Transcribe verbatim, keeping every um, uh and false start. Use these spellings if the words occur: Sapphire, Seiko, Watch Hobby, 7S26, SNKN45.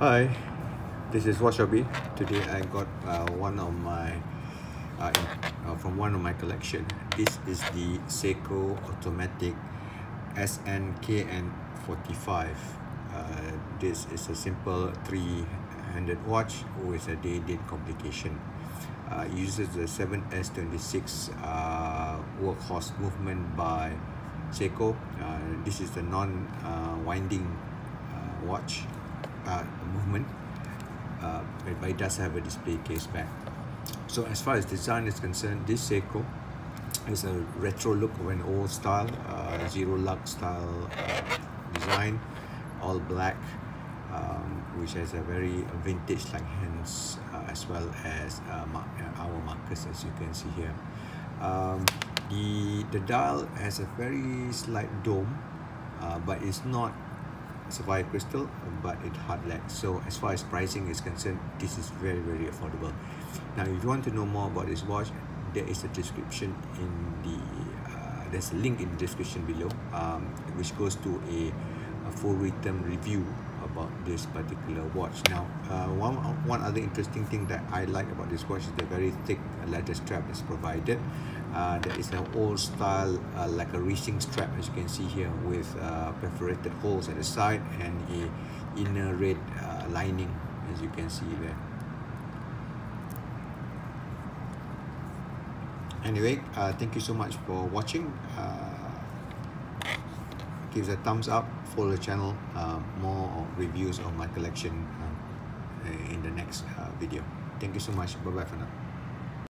Hi, this is Watch Hobby. Today I got uh, one of my uh, uh, from one of my collection. This is the Seiko automatic S N K N forty-five. Uh, this is a simple three-handed watch with a day date complication. Uh, it uses the seven S twenty-six uh, workhorse movement by Seiko. Uh, this is the non-winding uh, uh, watch. Uh, movement, uh, but it does have a display case back. So as far as design is concerned, this Seiko is a retro look of an old style, uh, zero lug style uh, design, all black, um, which has a very vintage like hands, uh, as well as uh, mar our markers, as you can see here. Um, the the dial has a very slight dome, uh, but it's not Sapphire crystal, but it hard lag. So as far as pricing is concerned, this is very very affordable. Now if you want to know more about this watch, there is a description in the uh, there's a link in the description below, um, which goes to a, a full written review about this particular watch. Now uh, one one other interesting thing that I like about this watch is the very thick leather strap that's provided. Uh, there is an old style uh, like a racing strap, as you can see here, with uh, perforated holes at the side and a inner red uh, lining, as you can see there. Anyway, uh, thank you so much for watching. Uh, give a thumbs up, follow the channel, uh, more reviews of my collection uh, in the next uh, video. Thank you so much, bye bye for now.